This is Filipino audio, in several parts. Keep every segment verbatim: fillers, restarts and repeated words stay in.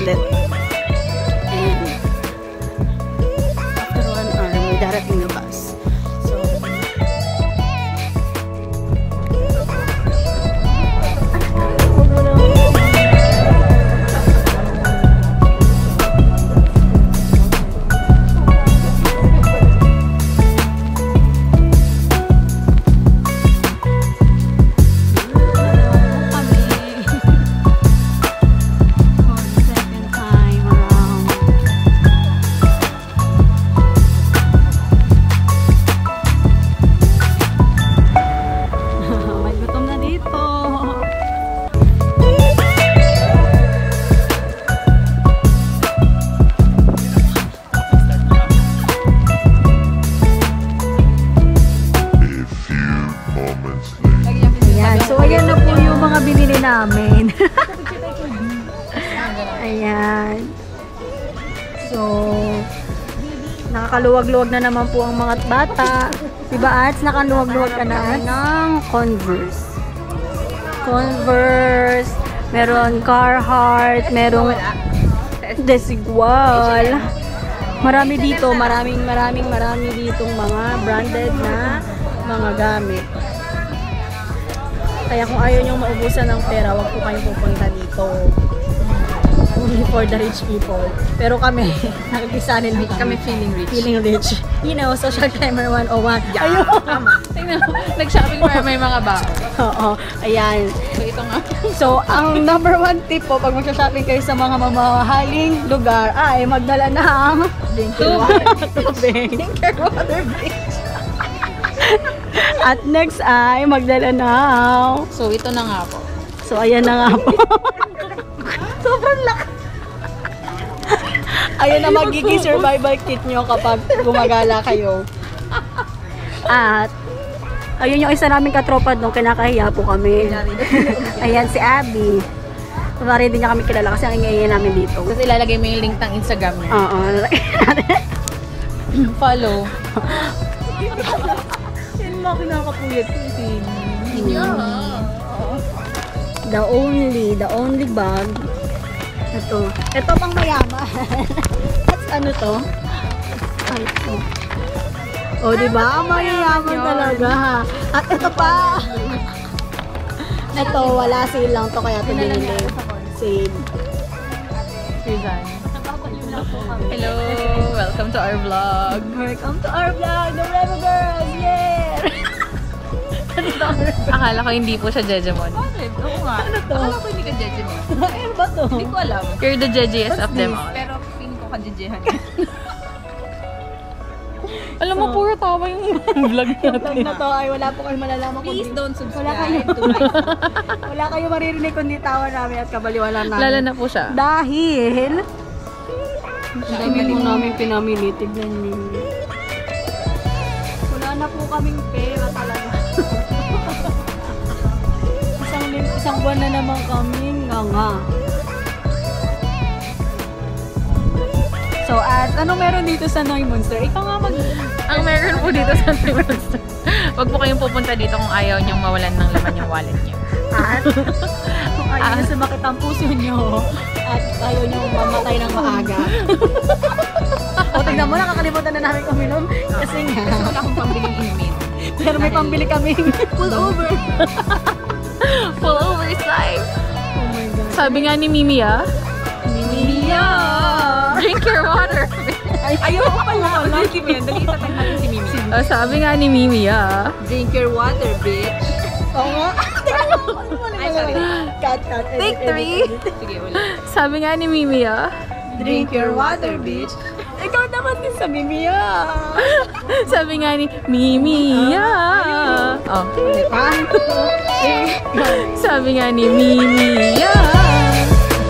outlet. And after one hour, may darating na bus. So, namin. Ayan. So, nakakaluwag-luwag na naman po ang mga bata. Diba, Ats? Nakaluwag-luwag ka na ng Converse. Converse. Meron Carhartt. Merong Desigual. Marami dito. Maraming, maraming, maraming ditong mga branded na mga gamit. Kaya kung ayaw niyong maubusan ng pera, wag po kayong pupunta dito. Only for the rich people. Pero kami, nakagisanin lang kami. Kami feeling rich. Feeling rich. You know, social climber one oh one. Yeah. Ayun! Tama. Tingnan mo, nag-shopping para may mga bako. Oo. Ayan. So, ito nga. So, ang number one tip po, pag mag-shopping kayo sa mga mamahaling lugar, ay magdala ng drinking water. Drinking water, bitch. At next ay magdala na. So ito na nga po. So ayan na nga po. Sobrang lakas. Ayan na magiging survival kit nyo kapag gumagala kayo. At ayun yung isa naming katropa doon, kinakahiya po kami. Ayan si Abby. Parang hindi niya kami kilala kasi ang ingay namin dito. Kasi ilalagay mo yung link ng Instagram niya. Oo. Follow. Kinakapuyat ko si Nino. The only, the only bag. Ito. Ito pang mayama. At ano to? Ay, ito. O, diba? Mayayaman talaga. At ito pa. Ito, wala sale lang to kaya ito binili. Sale. Hello! Welcome to our vlog. Welcome to our vlog, the Rebel Girls! Yay! Akala ko hindi po siya Jejemon. Bakit? Oo nga. Ano to? Akala ko hindi ka Jejemon. Ano ba to? Hindi ko alam. You're the Jejiest of them all. Pero pin ko ka-Jejehan. Alam mo, puro tawa yung vlog natin. Yung vlog na to ay wala po kayo malalaman. Please don't subscribe to my vlog. Wala kayo maririnig kundi tawa namin at kabaliwalan namin. Lala na po siya. Dahil... Dami mo namin pinamili. Tignan niyo. Wala na po kaming pera talaga. isang, isang buwan na naman kami nga nga. So, at anong meron dito sa Neümunster? Ikaw nga mag... Ang meron po dito sa Neümunster. Huwag po kayong pupunta dito kung ayaw niyong mawalan ng laman yung wallet niyo. At kung ayaw na sumakit ang puso niyo at ayaw niyong mamatay ng maaga. O, tignan mo, nakakalimutan na namin uminom kasi nga. Kasi wala akong pambiling inumin. Pero may pambili kami. Pull over. Pull over is life. Oh my God. Sabi nga ni Mimi, ah. Mimi, ah. Drink your water. Ayaw ko pala. Dali itatag natin si Mimi. Oh, sabi nga ni Mimi, ah. Drink your water, bitch. Oo. Ay, sorry. Cut, cut. Take three. Sige, ulit. Sabi nga ni Mimi, ah. Drink your water, bitch. Ikaw naman din sa Mimiya. Sabi nga ni Mimiya. Oh, hindi pa. Sabi nga ni Mimiya.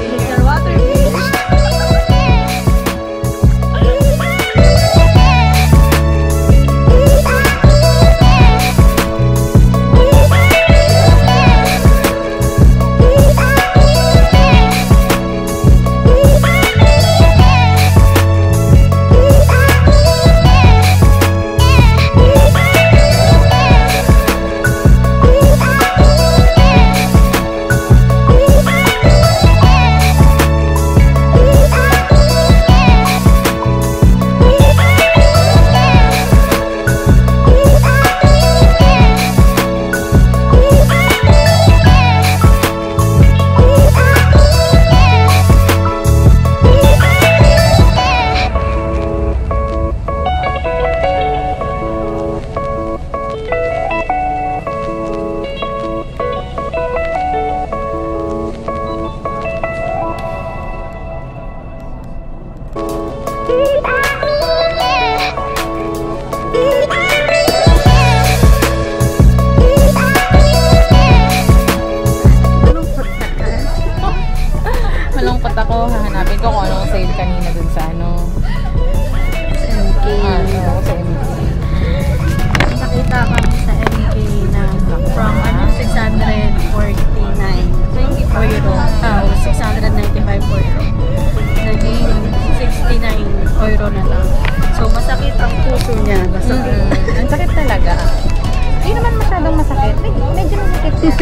Drink your water, bitch. Bye. Malungkot ako, hahanapin ko kung anong sale kanina dun sa ano. Nakita kami sa M K na from ano, six forty-nine euro, uh, six ninety-five euro, naging sixty-nine euro na lang. So masakit ang puso niya, masakit. Mm-hmm. Ang sakit talaga. Hindi naman masyadong masakit, medyo masakit niya.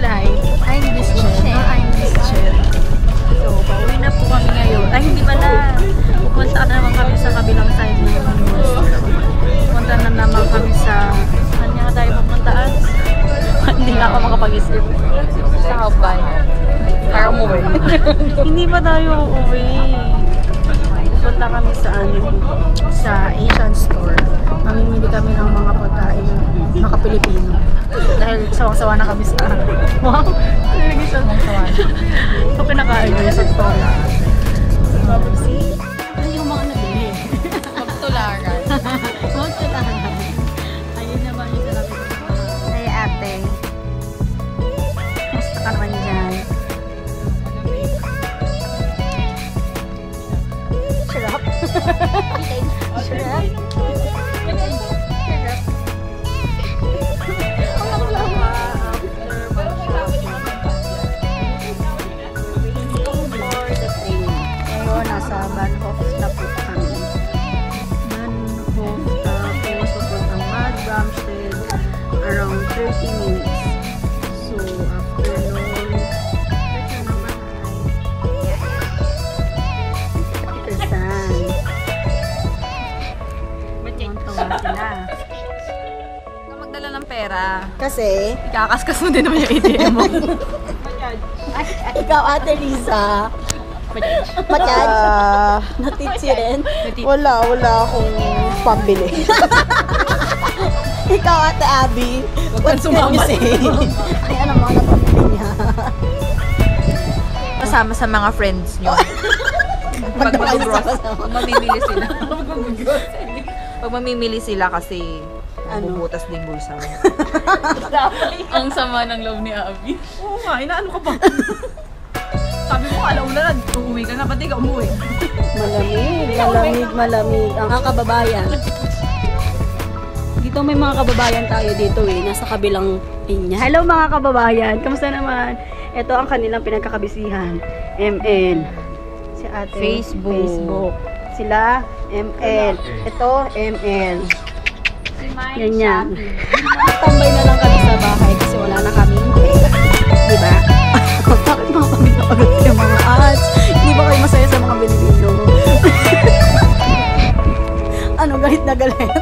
Like, I'm this chill, I'm this chill. So, pauwi na po kami ngayon. Ay, hindi pala. Pupunta na naman kami sa kabilang side ng Neümunster. Pupunta na naman kami sa... Saan nga tayo pupuntaan? Hindi nga ako makapag-isip. Sa Hawaii. Para umuwi. Hindi pa tayo uuwi. Pupunta kami sa ano? Sa Asian store. Mamimili kami ng mga pagkain mga Pilipino. Dahil sawang-sawa na kami sa araw. Wow! Sawang-sawa na. So, pinakain ko sa store. See? Ano yung mga nabili? Magtularan. Magtularan. Ayun na ba yung sarapin ko? Hey, ate. Basta ka naman dyan. Sarap. Sarap. Kasi ikakaskas mo din naman yung A T M mo. Ikaw, Ate Lisa. Patyaj. Uh, Natitsi rin. Wala, wala akong pambili. Ikaw, Ate Abby. Huwag kang sumama. Ay, alam mo, napambili niya. Kasama sa mga friends niyo. Pag mamimili sila. Pag mamimili sila kasi bubutas din bulsa mo. Ang sama ng love ni Abby. Oo nga, inaano ka ba? Sabi mo, alauna na, uuwi ka na, pati ka umuwi. Malamig, malamig, malamig. Ang kababayan. Dito may mga kababayan tayo dito eh, nasa kabilang pinya. Hello mga kababayan, kamusta naman? Ito ang kanilang pinagkakabisihan. M L. Si ate, Facebook. Facebook. Sila, M L. Ito, M L. Yan yan. Tambay na lang kami sa bahay kasi wala na kami. Diba? Bakit mga kami na agad yung mga ads? Hindi ba kayo masaya sa mga Pilipino? Ano, galit na galit?